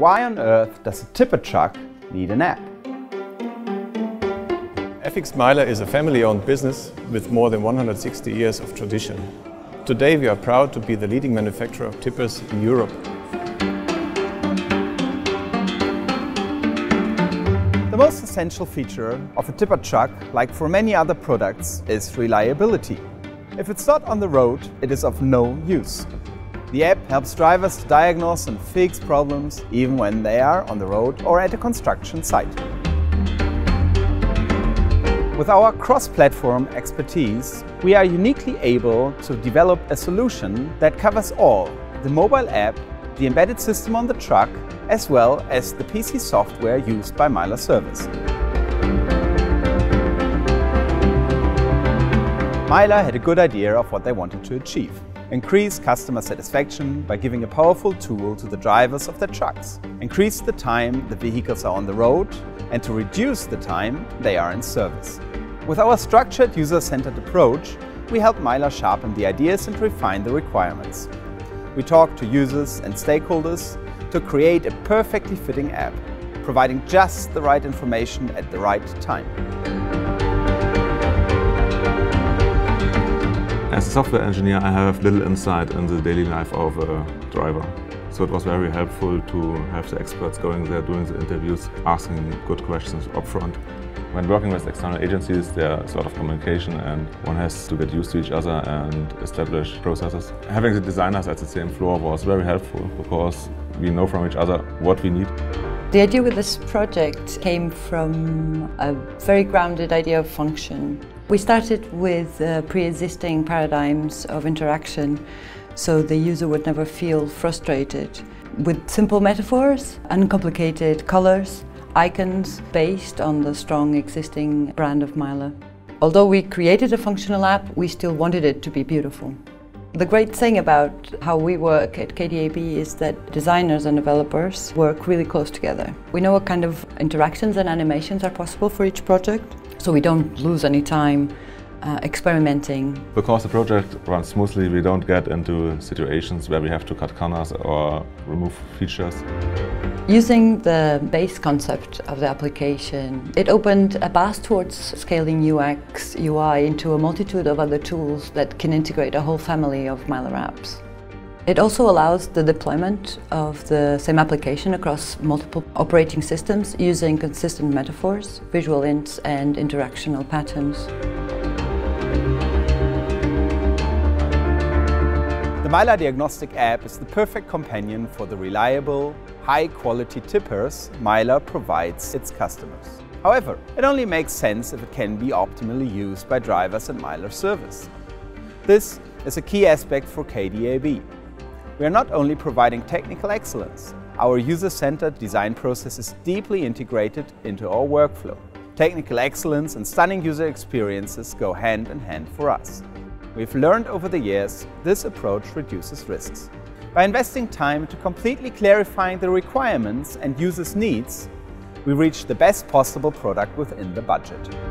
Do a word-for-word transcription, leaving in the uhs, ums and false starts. Why on earth does a tipper truck need an app? F X Meiller is a family-owned business with more than one hundred sixty years of tradition. Today we are proud to be the leading manufacturer of tippers in Europe. The most essential feature of a tipper truck, like for many other products, is reliability. If it's not on the road, it is of no use. The app helps drivers to diagnose and fix problems even when they are on the road or at a construction site. With our cross-platform expertise, we are uniquely able to develop a solution that covers all: the mobile app, the embedded system on the truck, as well as the P C software used by Meiller Service. Meiller had a good idea of what they wanted to achieve: increase customer satisfaction by giving a powerful tool to the drivers of their trucks, increase the time the vehicles are on the road, and to reduce the time they are in service. With our structured, user-centered approach, we help Meiller sharpen the ideas and refine the requirements. We talk to users and stakeholders to create a perfectly fitting app, providing just the right information at the right time. As a software engineer, I have little insight in the daily life of a driver. So it was very helpful to have the experts going there, doing the interviews, asking good questions up front. When working with external agencies, there's a lot of communication and one has to get used to each other and establish processes. Having the designers at the same floor was very helpful because we know from each other what we need. The idea with this project came from a very grounded idea of function. We started with uh, pre-existing paradigms of interaction, so the user would never feel frustrated. With simple metaphors, uncomplicated colors, icons based on the strong existing brand of Meiller. Although we created a functional app, we still wanted it to be beautiful. The great thing about how we work at K D A B is that designers and developers work really close together. We know what kind of interactions and animations are possible for each project, so we don't lose any time uh, experimenting. Because the project runs smoothly, we don't get into situations where we have to cut corners or remove features. Using the base concept of the application, it opened a path towards scaling U X, U I into a multitude of other tools that can integrate a whole family of Meiller apps. It also allows the deployment of the same application across multiple operating systems using consistent metaphors, visual hints and interactional patterns. The Meiller Diagnostic app is the perfect companion for the reliable, high-quality tippers Meiller provides its customers. However, it only makes sense if it can be optimally used by drivers and Meiller Service. This is a key aspect for K D A B. We are not only providing technical excellence, our user-centered design process is deeply integrated into our workflow. Technical excellence and stunning user experiences go hand in hand for us. We've learned over the years this approach reduces risks. By investing time to completely clarifying the requirements and users' needs, we reach the best possible product within the budget.